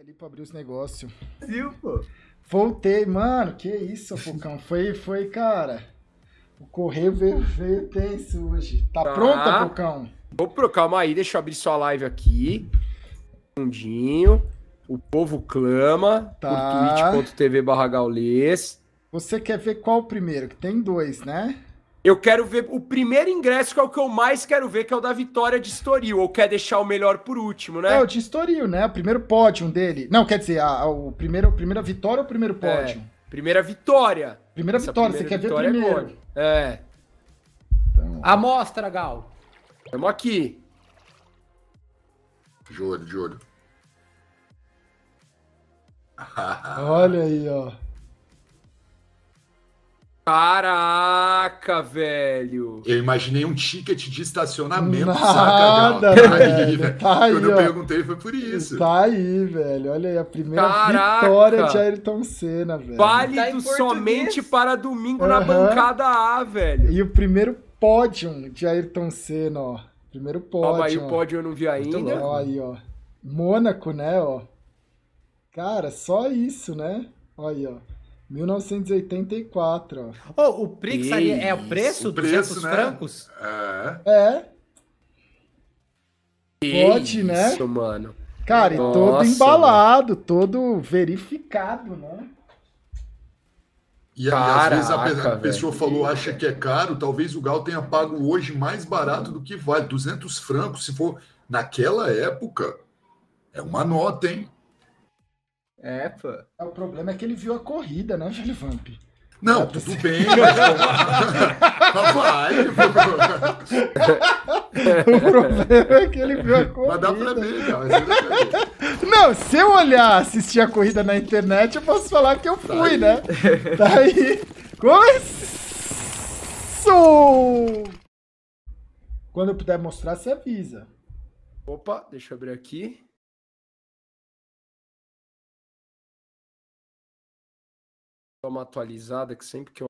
ali pra abrir os negócios. Viu, pô? Voltei, mano. Que isso, Focão. Foi, cara. O correio veio tenso hoje. Tá pronta, Focão? Vou pro, calma aí. Deixa eu abrir sua live aqui. Segundinho. O povo clama. Tá. Por twitch.tv/gaules. Você quer ver qual o primeiro? Que tem dois, né? Eu quero ver o primeiro ingresso, que é o que eu mais quero ver, que é o da vitória de Estoril. Ou quer deixar o melhor por último, né? É, o de Estoril, né? O primeiro pódio dele. Não, quer dizer, a primeira vitória ou o primeiro pódio? É, primeira vitória. Primeira vitória, você quer ver primeiro. É. Então... Amostra, Gal. Tamo aqui. De olho, de olho. Olha aí, ó. Caraca, velho! Eu imaginei um ticket de estacionamento, nada, saca? Tá aí, velho. Tá aí, quando eu perguntei, foi por isso. Tá aí, velho. Olha aí, a primeira vitória de Ayrton Senna, velho. Válido somente para domingo na bancada A, velho. E o primeiro pódio de Ayrton Senna, ó. Primeiro pódio. Calma aí, o pódio eu não vi ainda. Ó, aí, ó. Mônaco, né, ó. Cara, só isso, né? Olha aí, ó. 1984, ó. Oh, o Prix ali é o preço? R$200, né? Francos? É. Pode, né? Isso, mano. Cara, nossa, e todo embalado, mano. Todo verificado, né? E caraca, às vezes a pessoa falou, acha que é caro, talvez o Gal tenha pago hoje mais barato do que vale. 200 francos, se for naquela época, é uma nota, hein? É, pô. O problema é que ele viu a corrida, né, Gilles Vamp? Não, tudo bem, mas... Vai, o problema é que ele viu a corrida. Mas dá pra ver, não. Não, se eu olhar, assistir a corrida na internet, eu posso falar que eu fui, né? Tá aí. Começou! Quando eu puder mostrar, você avisa. Opa, deixa eu abrir aqui. Uma atualizada que sempre que eu...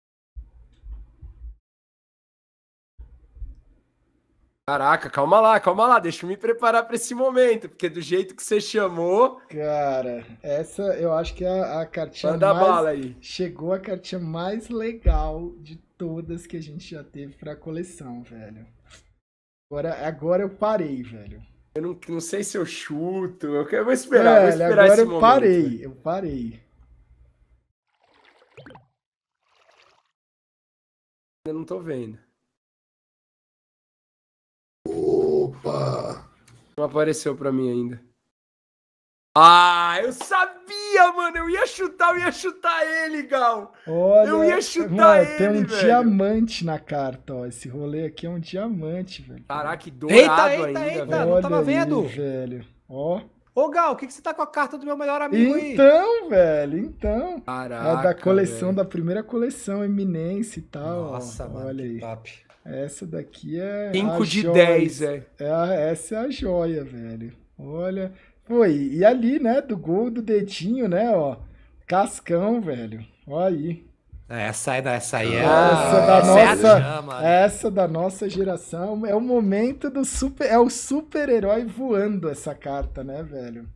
Caraca, calma lá, deixa eu me preparar para esse momento, porque do jeito que você chamou... Cara, essa eu acho que é a cartinha mais... Manda bala aí. Chegou a cartinha mais legal de todas que a gente já teve para a coleção, velho. Agora eu parei, velho. Eu não sei se eu chuto, eu vou esperar, velho, vou esperar esse momento. Agora eu parei. Eu não tô vendo. Opa! Não apareceu pra mim ainda. Ah, eu sabia, mano! Eu ia chutar ele, Gal! Olha, eu ia chutar, mano, ele, tem um velho. Diamante na carta, ó. Esse rolê aqui é um diamante, velho. Caraca, que dourado ainda, velho. Não tava vendo? Aí, velho. Ó. Ô, Gal, o que você tá com a carta do meu melhor amigo aí? Então, velho, então. Caraca, é da coleção, velho. Da primeira coleção, eminência e tal. Nossa, ó, mano, olha aí. Top. Essa daqui é 5 de joia. 10, é. Essa é a joia, velho. Olha. Pô, e ali, né, do gol do dedinho, né, ó. Cascão, velho. Olha aí. Essa da nossa geração é o momento do super, é o super-herói voando essa carta, né, velho?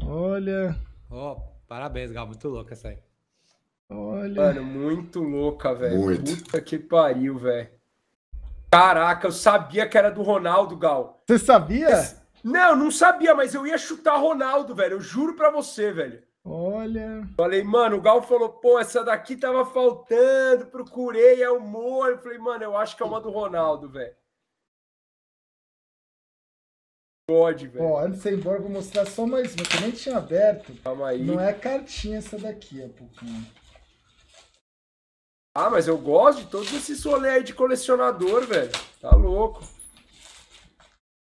Olha. Ó, parabéns, Gal, muito louca essa aí. Olha. Mano, muito louca, velho. Muito. Puta que pariu, velho. Caraca, eu sabia que era do Ronaldo, Gal. Você sabia? Não, não sabia, mas eu ia chutar Ronaldo, velho. Eu juro pra você, velho. Olha... Falei, mano, o Gal falou, pô, essa daqui tava faltando, procurei, é o Moro. Eu falei, mano, eu acho que é uma do Ronaldo, velho. Pode, velho. Ó, antes de ir embora, eu vou mostrar só mais uma, que eu nem tinha aberto. Calma aí. Não é cartinha essa daqui, é pouquinho. Ah, mas eu gosto de todos esses rolê aí de colecionador, velho. Tá louco.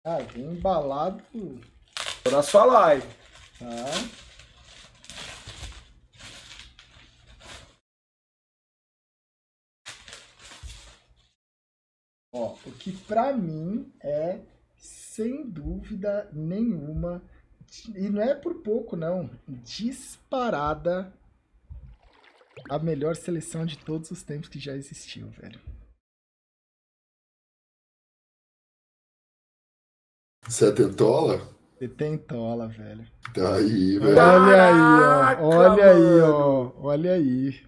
Ah, vem embalado. Tô na sua live. Tá. Ó, o que pra mim é, sem dúvida nenhuma, e não é por pouco não, disparada a melhor seleção de todos os tempos que já existiu, velho. Setentola? Setentola, velho. Tá aí, velho. Olha aí, ó. Olha aí, ó. Olha aí.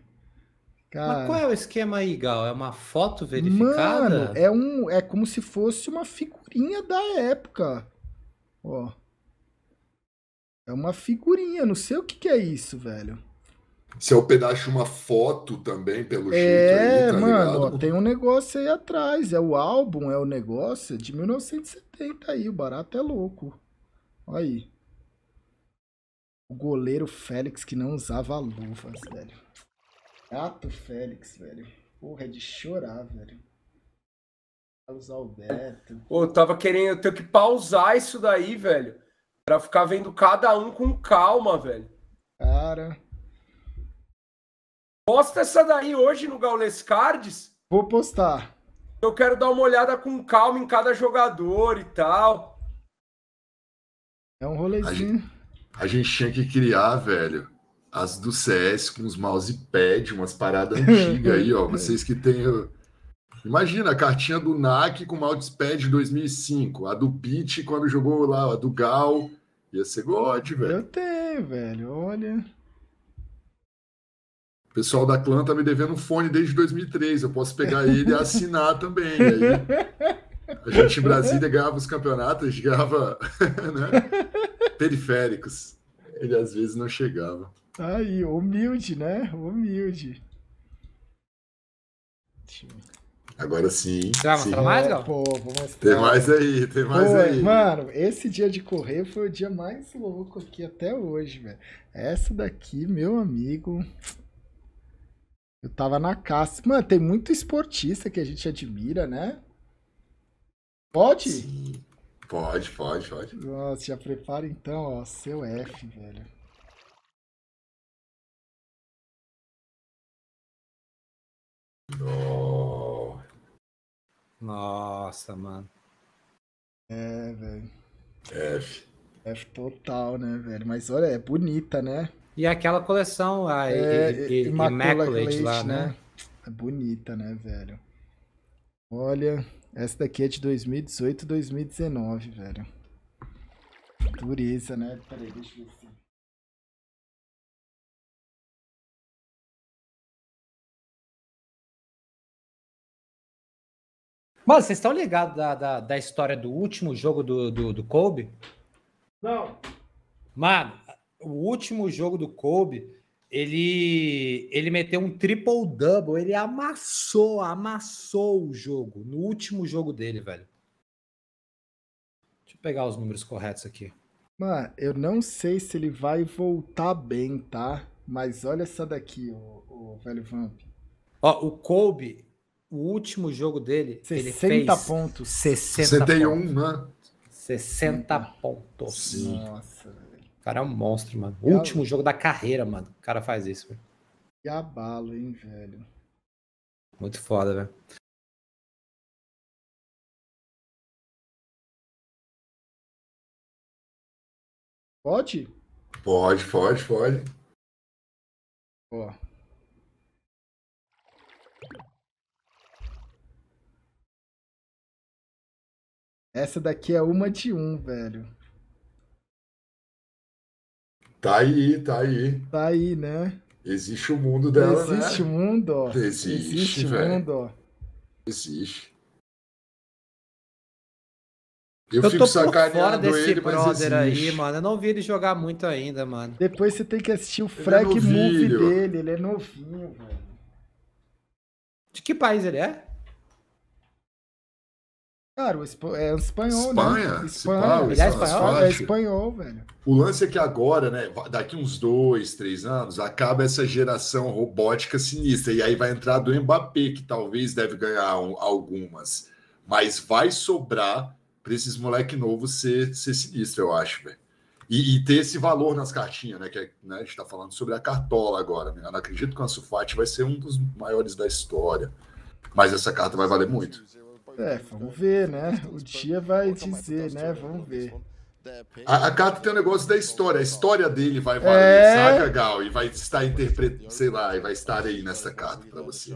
Cara. Mas qual é o esquema aí, Gal? É uma foto verificada? Mano, é como se fosse uma figurinha da época. Ó. É uma figurinha, não sei o que que é isso, velho. Se é o pedaço de uma foto também, pelo jeito. É, aí, tá, mano, ó, tem um negócio aí atrás. É o álbum, é o negócio de 1970 aí. O barato é louco. Olha aí. O goleiro Félix que não usava luvas, velho. Gato Félix, velho. Porra, é de chorar, velho. Carlos Alberto. Ô, eu tava querendo... Eu tenho que pausar isso daí, velho. Pra ficar vendo cada um com calma, velho. Cara... Posta essa daí hoje no Gaules Cards. Vou postar. Eu quero dar uma olhada com calma em cada jogador e tal. É um rolezinho. A gente tinha que criar, velho, as do CS com os mousepad, umas paradas antigas aí, ó. Vocês que tem... Imagina, a cartinha do NAC com o mousepad de 2005. A do Pitch quando jogou lá, a do Gal. Ia ser God, velho. Eu tenho, velho. Olha... O pessoal da Klan tá me devendo um fone desde 2003. Eu posso pegar ele e assinar também. Aí, a gente em Brasília ganhava os campeonatos, a gente ganhava né? Periféricos. Ele às vezes não chegava. Aí, humilde, né? Humilde. Agora sim. Já sim. Mais, não? Pô, vou mostrar. Tem mais aí, tem mais. Pô, aí. Mano, esse dia de correr foi o dia mais louco aqui até hoje, velho. Essa daqui, meu amigo... Eu tava na caça. Mano, tem muito esportista que a gente admira, né? Pode? Sim. Pode. Nossa, já prepara então, ó, seu F, velho. Oh. Nossa, mano. É, velho. F. F total, né, velho? Mas olha, é bonita, né? E aquela coleção, a Immaculate lá, né? É bonita, né, velho? Olha, essa daqui é de 2018, 2019, velho. Dureza, né? Peraí, deixa eu ver assim. Mano, vocês estão ligados da história do último jogo do Kobe? Não. Mano... O último jogo do Kobe, ele meteu um triple-double, ele amassou o jogo, no último jogo dele, velho. Deixa eu pegar os números corretos aqui. Mano, eu não sei se ele vai voltar bem, tá? Mas olha essa daqui, o velho Vamp. Ó, o Kobe, o último jogo dele, ele fez... 60 pontos. 61, né? 60 pontos. Sim. Nossa, velho. O cara é um monstro, mano. O último jogo da carreira, mano. O cara faz isso, velho. Que abalo, hein, velho. Muito foda, velho. Pode? Pode. Ó. Essa daqui é uma de um, velho. Tá aí. Tá aí, né? Existe o mundo dela, né? Existe o mundo, ó. Existe o mundo, ó. Existe. Eu fico sacaneando ele, mas existe. Aí, mano. Eu não vi ele jogar muito ainda, mano. Depois você tem que assistir o frag movie dele. Ele é novinho, velho. De que país ele é? Cara, é espanhol, Espanha, né? Espanhol. Ele é espanhol? É espanhol, velho. O lance é que agora, né, daqui uns 2, 3 anos, acaba essa geração robótica sinistra. E aí vai entrar do Mbappé, que talvez deve ganhar algumas. Mas vai sobrar para esses moleque novo ser sinistro, eu acho, velho. E ter esse valor nas cartinhas, né? Que né, a gente tá falando sobre a cartola agora, né? Eu não acredito que o Ansu Fati vai ser um dos maiores da história. Mas essa carta vai valer muito. É, vamos ver, né? O dia vai dizer, né? Vamos ver. A carta tem um negócio da história. A história dele vai valer, saca, Gal? E vai estar interpretando, sei lá, e vai estar aí nessa carta pra você.